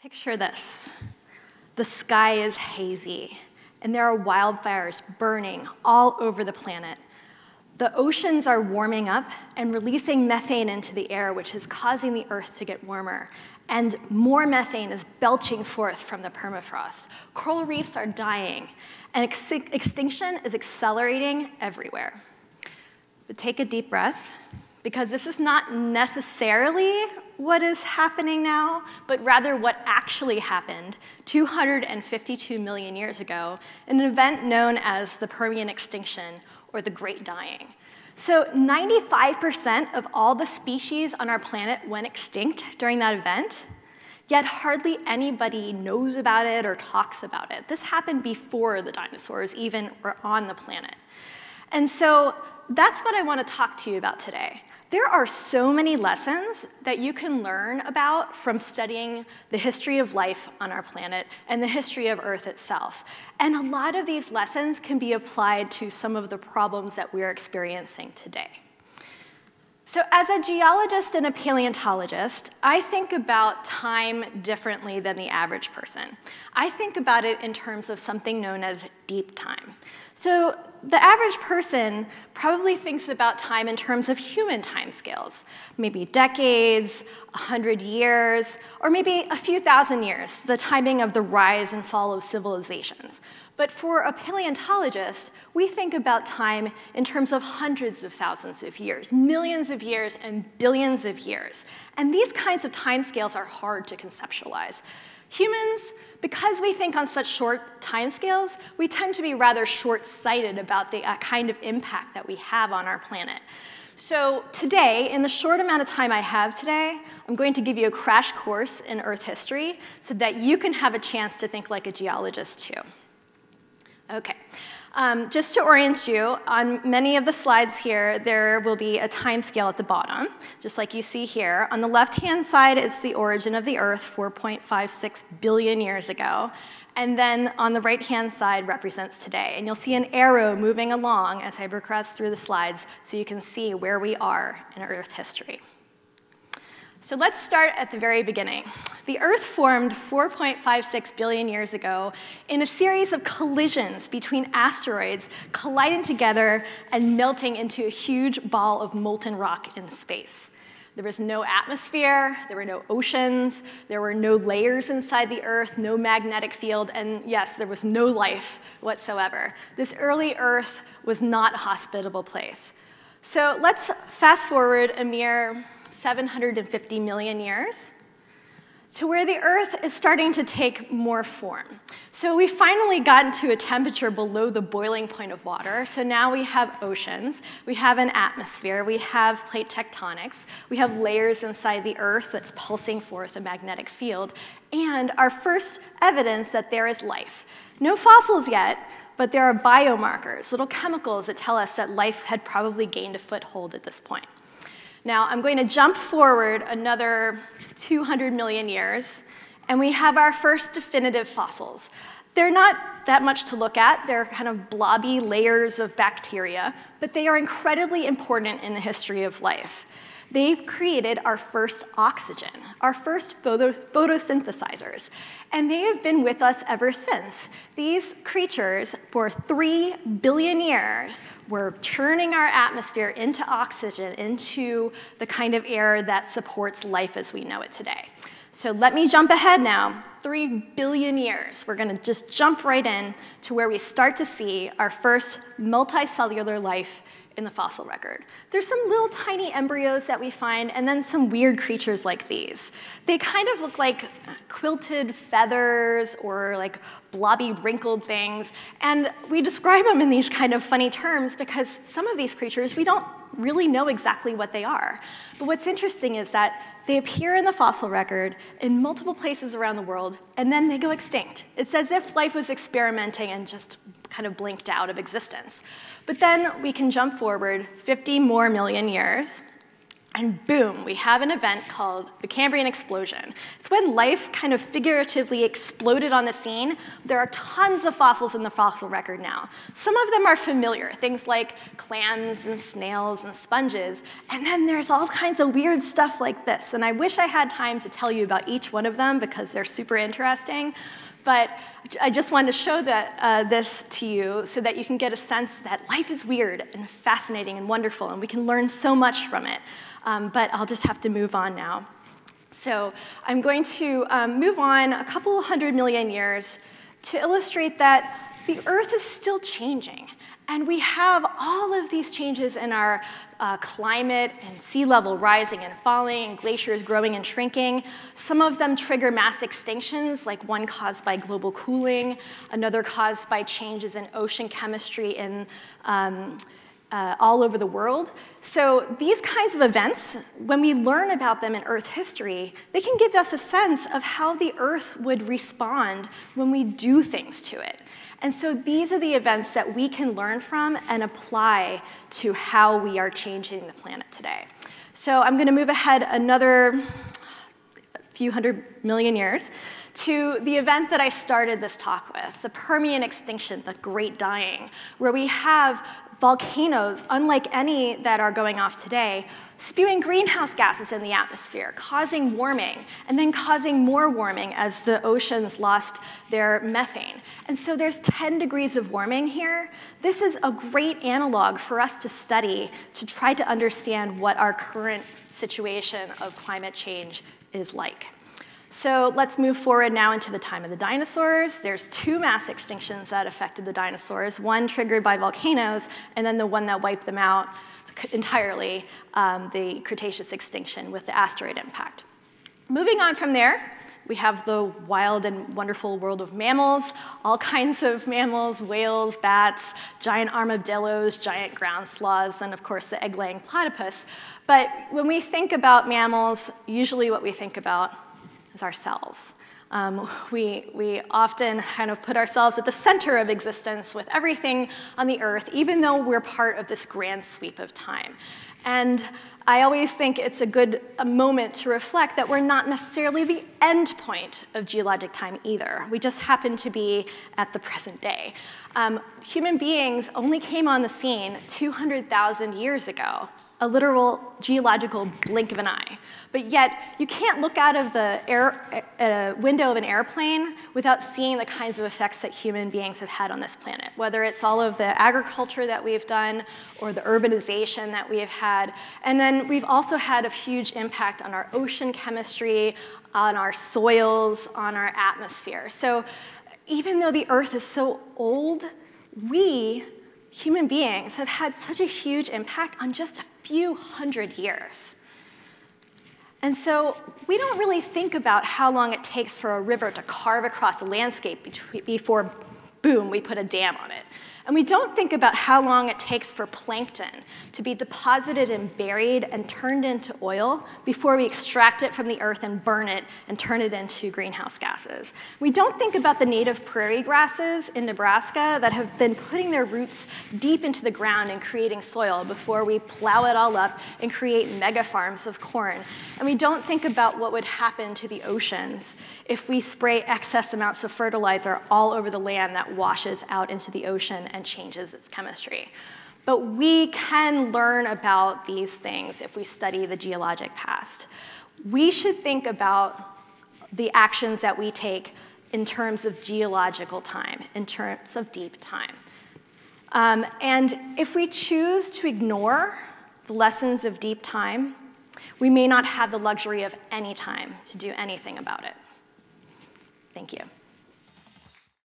Picture this. The sky is hazy, and there are wildfires burning all over the planet. The oceans are warming up and releasing methane into the air, which is causing the Earth to get warmer. And more methane is belching forth from the permafrost. Coral reefs are dying, and extinction is accelerating everywhere. But take a deep breath, because this is not necessarily what is happening now, but rather what actually happened 252 million years ago in an event known as the Permian extinction, or the Great Dying. So 95% of all the species on our planet went extinct during that event, yet hardly anybody knows about it or talks about it. This happened before the dinosaurs even were on the planet. And so that's what I want to talk to you about today. There are so many lessons that you can learn about from studying the history of life on our planet and the history of Earth itself. And a lot of these lessons can be applied to some of the problems that we're experiencing today. So as a geologist and a paleontologist, I think about time differently than the average person. I think about it in terms of something known as deep time. So the average person probably thinks about time in terms of human timescales, maybe decades, 100 years, or maybe a few thousand years, the timing of the rise and fall of civilizations. But for a paleontologist, we think about time in terms of hundreds of thousands of years, millions of years, and billions of years. And these kinds of timescales are hard to conceptualize. Humans, because we think on such short timescales, we tend to be rather short-sighted about the kind of impact that we have on our planet. So today, in the short amount of time I have today, I'm going to give you a crash course in Earth history so that you can have a chance to think like a geologist too. Okay. Just to orient you, on many of the slides here, there will be a time scale at the bottom, just like you see here. On the left-hand side is the origin of the Earth 4.56 billion years ago. And then on the right-hand side represents today. And you'll see an arrow moving along as I progress through the slides so you can see where we are in Earth history. So let's start at the very beginning. The Earth formed 4.56 billion years ago in a series of collisions between asteroids colliding together and melting into a huge ball of molten rock in space. There was no atmosphere, there were no oceans, there were no layers inside the Earth, no magnetic field, and yes, there was no life whatsoever. This early Earth was not a hospitable place. So let's fast forward a mere 750 million years, to where the Earth is starting to take more form. So we've finally gotten to a temperature below the boiling point of water. So now we have oceans, we have an atmosphere, we have plate tectonics, we have layers inside the Earth that's pulsing forth a magnetic field, and our first evidence that there is life. No fossils yet, but there are biomarkers, little chemicals that tell us that life had probably gained a foothold at this point. Now, I'm going to jump forward another 200 million years, and we have our first definitive fossils. They're not that much to look at. They're kind of blobby layers of bacteria, but they are incredibly important in the history of life. They've created our first oxygen, our first photosynthesizers, and they have been with us ever since. These creatures, for 3 billion years, were churning our atmosphere into oxygen, into the kind of air that supports life as we know it today. So let me jump ahead now, 3 billion years. We're going to just jump right in to where we start to see our first multicellular life in the fossil record. There's some little tiny embryos that we find, and then some weird creatures like these. They kind of look like quilted feathers or like blobby, wrinkled things, and we describe them in these kind of funny terms because some of these creatures, we don't really know exactly what they are. But what's interesting is that they appear in the fossil record in multiple places around the world, and then they go extinct. It's as if life was experimenting and just kind of blinked out of existence. But then we can jump forward 50 more million years, and boom, we have an event called the Cambrian Explosion. It's when life kind of figuratively exploded on the scene. There are tons of fossils in the fossil record now. Some of them are familiar, things like clams and snails and sponges, and then there's all kinds of weird stuff like this, and I wish I had time to tell you about each one of them because they're super interesting. But I just wanted to show this to you so that you can get a sense that life is weird and fascinating and wonderful, and we can learn so much from it. But I'll just have to move on now. So I'm going to move on a couple hundred million years to illustrate that the Earth is still changing. And we have all of these changes in our climate and sea level rising and falling, and glaciers growing and shrinking. Some of them trigger mass extinctions, like one caused by global cooling, another caused by changes in ocean chemistry in all over the world. So these kinds of events, when we learn about them in Earth history, they can give us a sense of how the Earth would respond when we do things to it. And so these are the events that we can learn from and apply to how we are changing the planet today. So I'm going to move ahead another few hundred million years to the event that I started this talk with, the Permian extinction, the Great Dying, where we have volcanoes, unlike any that are going off today, spewing greenhouse gases in the atmosphere, causing warming, and then causing more warming as the oceans lost their methane. And so there's 10 degrees of warming here. This is a great analog for us to study to try to understand what our current situation of climate change is like. So let's move forward now into the time of the dinosaurs. There's two mass extinctions that affected the dinosaurs, one triggered by volcanoes, and then the one that wiped them out entirely, the Cretaceous extinction with the asteroid impact. Moving on from there, we have the wild and wonderful world of mammals, all kinds of mammals, whales, bats, giant armadillos, giant ground sloths, and of course the egg-laying platypus. But when we think about mammals, usually what we think about is ourselves. We often kind of put ourselves at the center of existence with everything on the Earth, even though we're part of this grand sweep of time. And I always think it's a good moment to reflect that we're not necessarily the end point of geologic time either. We just happen to be at the present day. Human beings only came on the scene 200,000 years ago, a literal geological blink of an eye. But yet, you can't look out of the window of an airplane without seeing the kinds of effects that human beings have had on this planet, whether it's all of the agriculture that we've done or the urbanization that we have had. And then we've also had a huge impact on our ocean chemistry, on our soils, on our atmosphere. So even though the Earth is so old, we human beings have had such a huge impact on just a few hundred years. And so we don't really think about how long it takes for a river to carve across a landscape before, boom, we put a dam on it. And we don't think about how long it takes for plankton to be deposited and buried and turned into oil before we extract it from the Earth and burn it and turn it into greenhouse gases. We don't think about the native prairie grasses in Nebraska that have been putting their roots deep into the ground and creating soil before we plow it all up and create mega farms of corn. And we don't think about what would happen to the oceans if we spray excess amounts of fertilizer all over the land that washes out into the ocean and changes its chemistry. But we can learn about these things if we study the geologic past. We should think about the actions that we take in terms of geological time, in terms of deep time. And if we choose to ignore the lessons of deep time, we may not have the luxury of any time to do anything about it. Thank you.